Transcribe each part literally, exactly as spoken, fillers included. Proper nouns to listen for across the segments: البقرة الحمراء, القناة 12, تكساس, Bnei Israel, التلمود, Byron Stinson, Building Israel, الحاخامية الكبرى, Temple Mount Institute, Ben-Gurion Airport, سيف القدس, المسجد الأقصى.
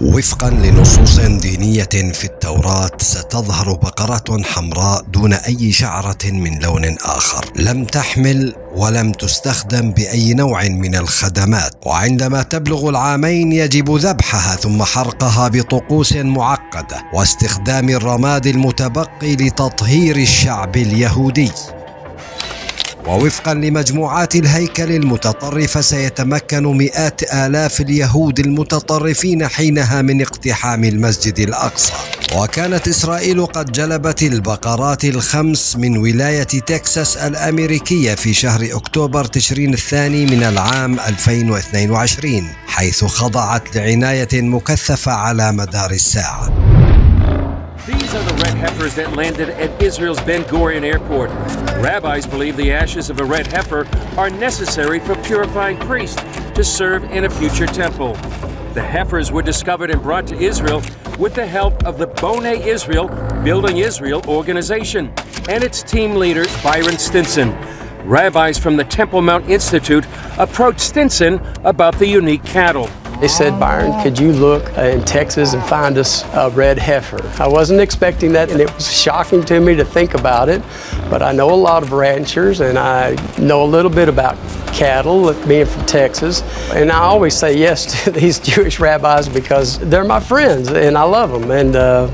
وفقا لنصوص دينية في التوراة ستظهر بقرة حمراء دون أي شعرة من لون آخر، لم تحمل ولم تستخدم بأي نوع من الخدمات، وعندما تبلغ العامين يجب ذبحها ثم حرقها بطقوس معقدة واستخدام الرماد المتبقي لتطهير الشعب اليهودي. ووفقا لمجموعات الهيكل المتطرفة سيتمكن مئات آلاف اليهود المتطرفين حينها من اقتحام المسجد الأقصى. وكانت إسرائيل قد جلبت البقرات الخمس من ولاية تكساس الأمريكية في شهر أكتوبر تشرين الثاني من العام ألفين واثنين وعشرين، حيث خضعت لعناية مكثفة على مدار الساعة. These are the red heifers that landed at Israel's Ben-Gurion Airport. Rabbis believe the ashes of a red heifer are necessary for purifying priests to serve in a future temple. The heifers were discovered and brought to Israel with the help of the Bnei Israel, Building Israel organization and its team leader Byron Stinson. Rabbis from the Temple Mount Institute approached Stinson about the unique cattle. They said, Byron, could you look in Texas and find us a red heifer? I wasn't expecting that, and it was shocking to me to think about it, but I know a lot of ranchers, and I know a little bit about cattle, being from Texas, and I always say yes to these Jewish rabbis because they're my friends, and I love them, and uh,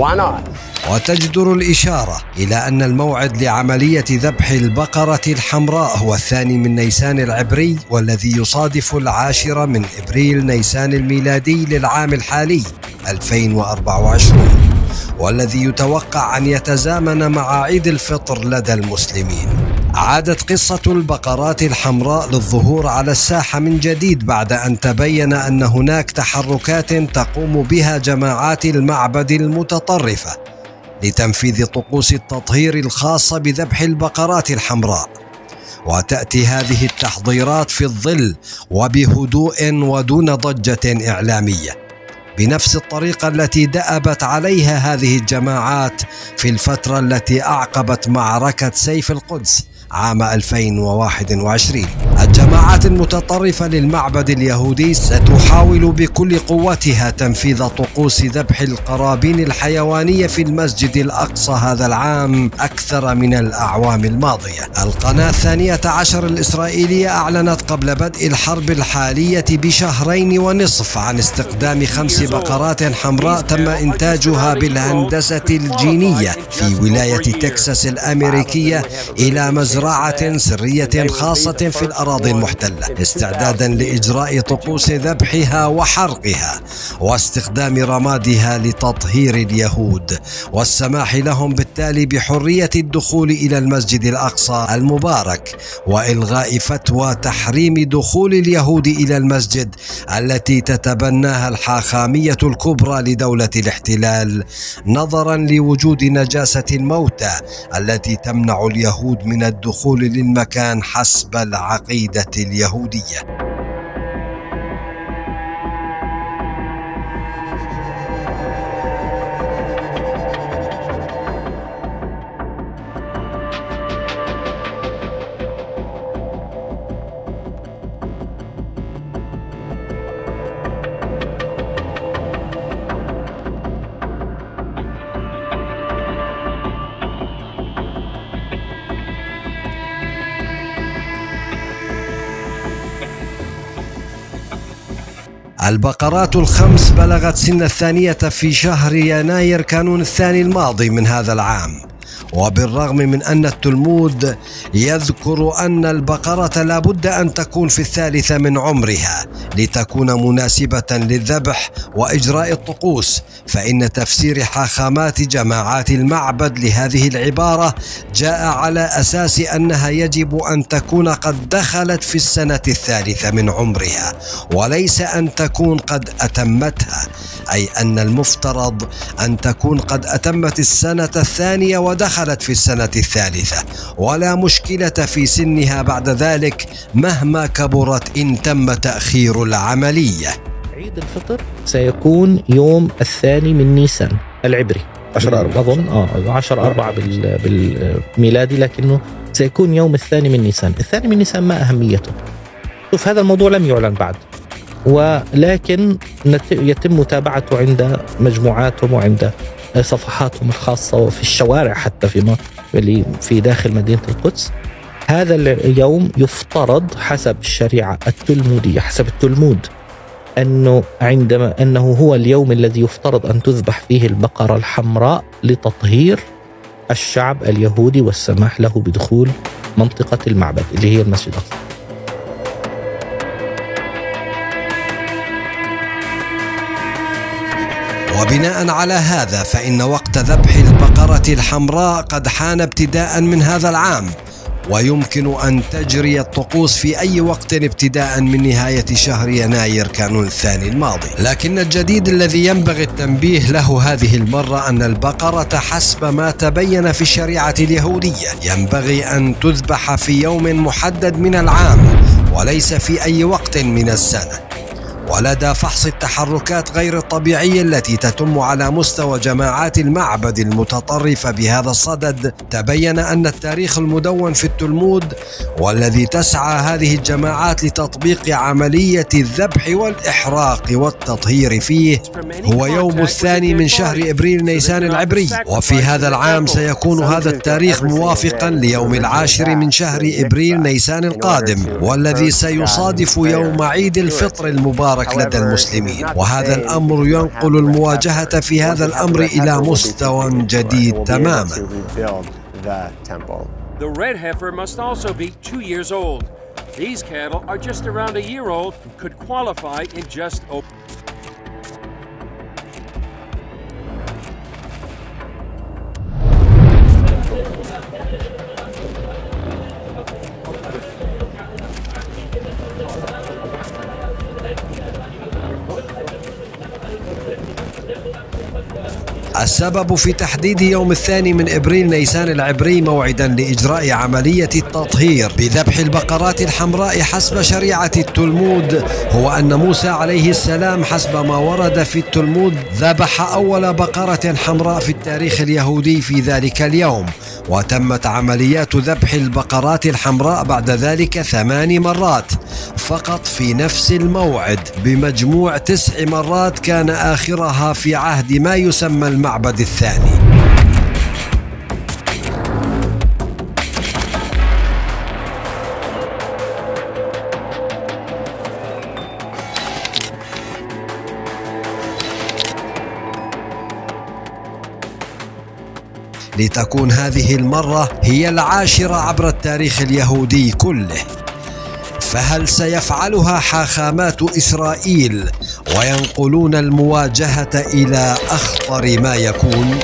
why not? وتجدر الإشارة إلى أن الموعد لعملية ذبح البقرة الحمراء هو الثاني من نيسان العبري، والذي يصادف العاشر من إبريل نيسان الميلادي للعام الحالي ألفين وأربعة وعشرين، والذي يتوقع أن يتزامن مع عيد الفطر لدى المسلمين. عادت قصة البقرات الحمراء للظهور على الساحة من جديد بعد أن تبين أن هناك تحركات تقوم بها جماعات المعبد المتطرفة لتنفيذ طقوس التطهير الخاصة بذبح البقرات الحمراء، وتأتي هذه التحضيرات في الظل وبهدوء ودون ضجة إعلامية، بنفس الطريقة التي دأبت عليها هذه الجماعات في الفترة التي أعقبت معركة سيف القدس عام ألفين وواحد وعشرين. الجماعات المتطرفة للمعبد اليهودي ستحاول بكل قوتها تنفيذ طقوس ذبح القرابين الحيوانية في المسجد الأقصى هذا العام أكثر من الأعوام الماضية. القناة الثانية عشر الإسرائيلية أعلنت قبل بدء الحرب الحالية بشهرين ونصف عن استخدام خمس بقرات حمراء تم إنتاجها بالهندسة الجينية في ولاية تكساس الأمريكية إلى مزرعة زراعة سرية خاصة في الأراضي المحتلة، استعدادا لإجراء طقوس ذبحها وحرقها واستخدام رمادها لتطهير اليهود والسماح لهم بالتالي بحرية الدخول إلى المسجد الأقصى المبارك، وإلغاء فتوى تحريم دخول اليهود إلى المسجد التي تتبناها الحاخامية الكبرى لدولة الاحتلال نظرا لوجود نجاسة الموتى التي تمنع اليهود من الدخول الدخول للمكان حسب العقيدة اليهودية. البقرات الخمس بلغت سن الثانية في شهر يناير كانون الثاني الماضي من هذا العام، وبالرغم من أن التلمود يذكر أن البقرة لابد أن تكون في الثالثة من عمرها لتكون مناسبة للذبح وإجراء الطقوس، فإن تفسير حاخامات جماعات المعبد لهذه العبارة جاء على أساس أنها يجب أن تكون قد دخلت في السنة الثالثة من عمرها وليس أن تكون قد أتمتها، أي أن المفترض أن تكون قد أتمت السنة الثانية ودخلت في السنة الثالثة، ولا مشكلة في سنها بعد ذلك مهما كبرت إن تم تأخير العملية. عيد الفطر سيكون يوم الثاني من نيسان العبري عشرة أربعة أظن اه عشرة أربعة بالميلادي، لكنه سيكون يوم الثاني من نيسان. الثاني من نيسان ما أهميته؟ شوف هذا الموضوع لم يعلن بعد، ولكن يتم متابعته عند مجموعاتهم وعند صفحاتهم الخاصة وفي الشوارع حتى في اللي في داخل مدينة القدس. هذا اليوم يفترض حسب الشريعة التلمودية، حسب التلمود، أنه عندما أنه هو اليوم الذي يفترض أن تذبح فيه البقرة الحمراء لتطهير الشعب اليهودي والسماح له بدخول منطقة المعبد اللي هي المسجد الأقصى. وبناء على هذا فإن وقت ذبح البقرة الحمراء قد حان ابتداء من هذا العام، ويمكن أن تجري الطقوس في أي وقت ابتداء من نهاية شهر يناير كانون الثاني الماضي. لكن الجديد الذي ينبغي التنبيه له هذه المرة أن البقرة حسب ما تبين في الشريعة اليهودية ينبغي أن تذبح في يوم محدد من العام وليس في أي وقت من السنة. ولدى فحص التحركات غير الطبيعية التي تتم على مستوى جماعات المعبد المتطرفة بهذا الصدد، تبين أن التاريخ المدون في التلمود والذي تسعى هذه الجماعات لتطبيق عملية الذبح والإحراق والتطهير فيه هو يوم الثاني من شهر إبريل نيسان العبري، وفي هذا العام سيكون هذا التاريخ موافقا ليوم العاشر من شهر إبريل نيسان القادم، والذي سيصادف يوم عيد الفطر المبارك لدى المسلمين. وهذا الأمر ينقل المواجهة في هذا الأمر إلى مستوى جديد تماما. السبب في تحديد يوم الثاني من إبريل نيسان العبري موعدا لإجراء عملية التطهير بذبح البقرات الحمراء حسب شريعة التلمود هو أن موسى عليه السلام حسب ما ورد في التلمود ذبح أول بقرة حمراء في التاريخ اليهودي في ذلك اليوم، وتمت عمليات ذبح البقرات الحمراء بعد ذلك ثمان مرات فقط في نفس الموعد، بمجموع تسع مرات كان آخرها في عهد ما يسمى المعبد الثاني. لتكون هذه المرة هي العاشرة عبر التاريخ اليهودي كله. فهل سيفعلها حاخامات إسرائيل وينقلون المواجهة إلى أخطر ما يكون؟